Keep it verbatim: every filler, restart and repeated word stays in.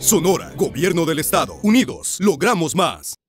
Sonora, Gobierno del Estado. Unidos, logramos más.